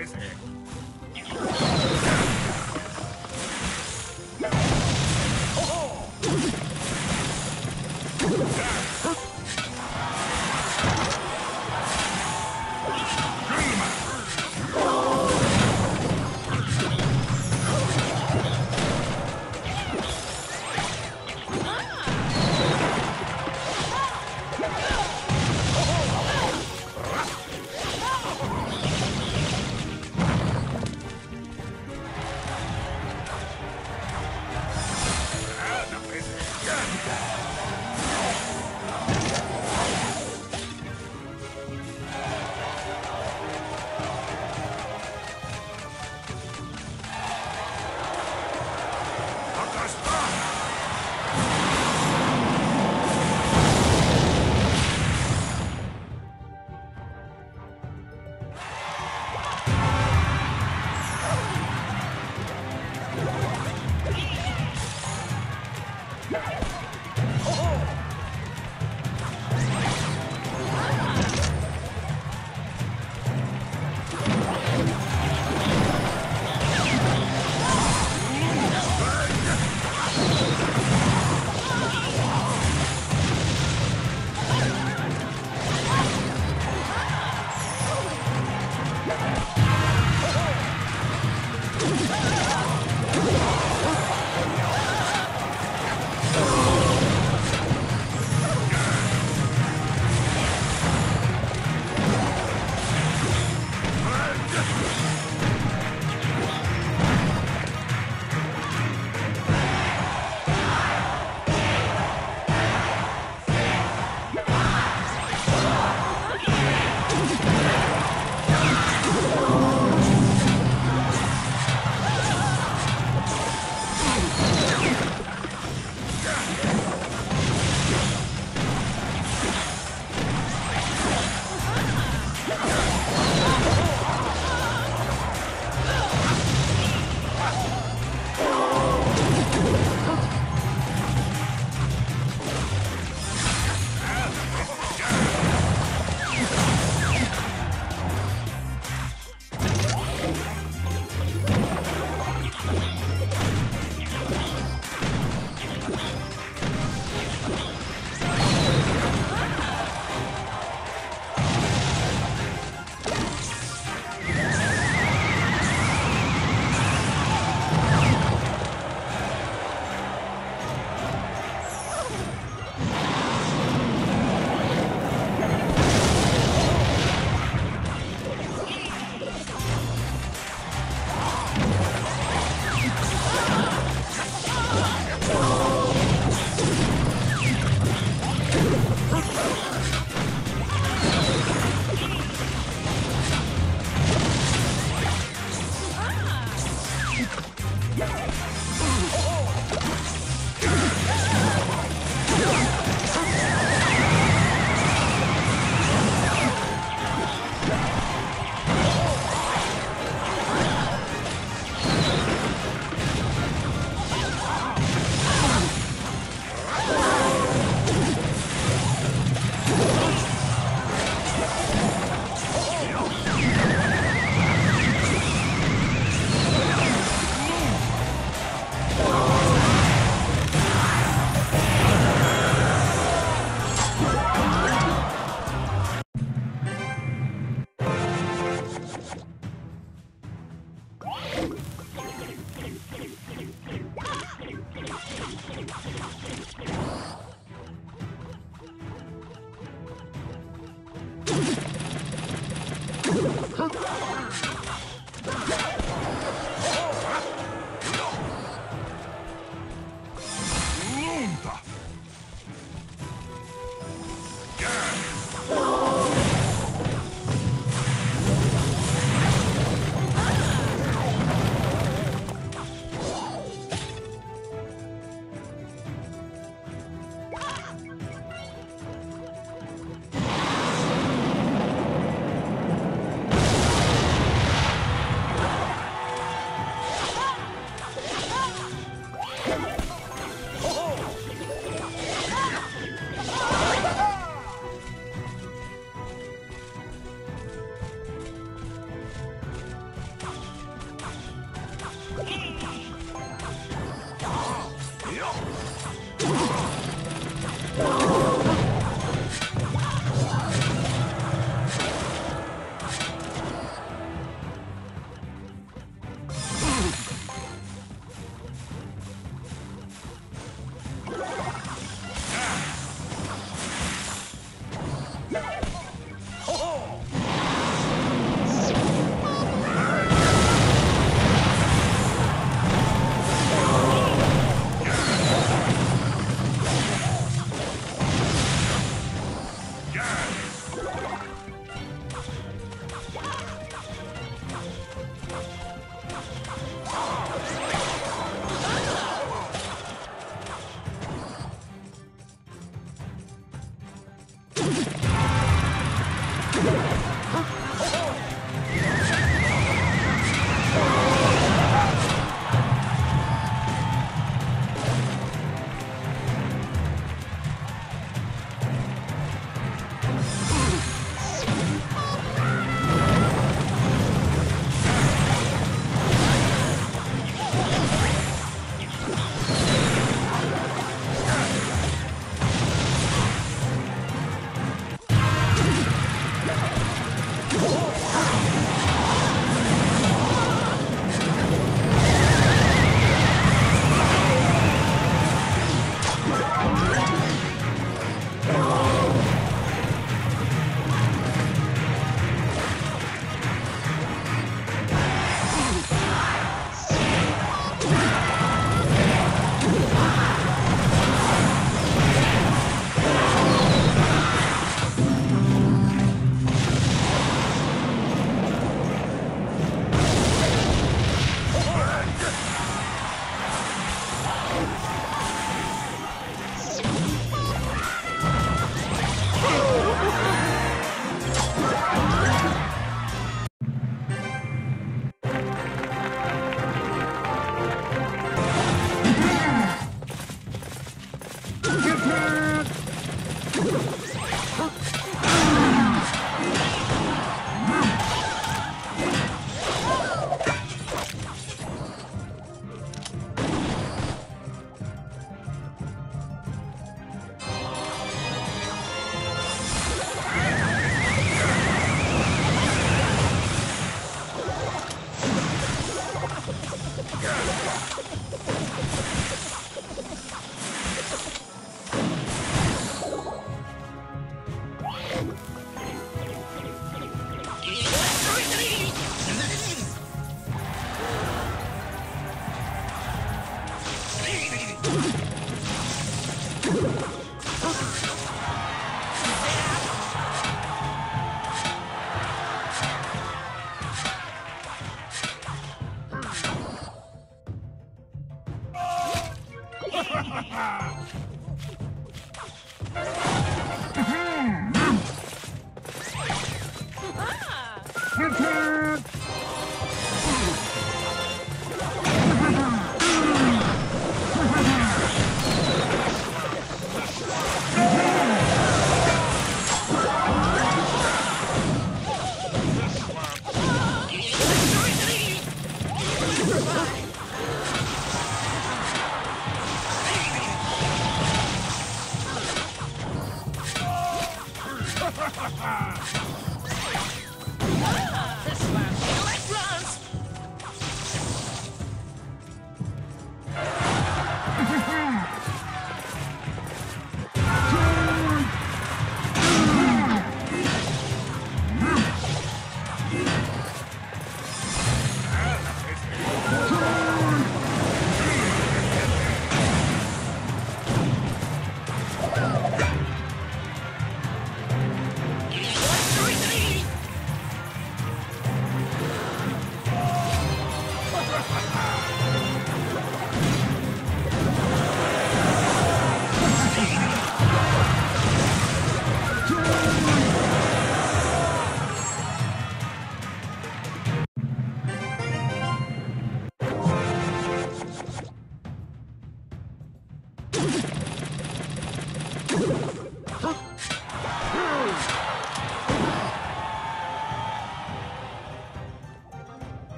isn't it?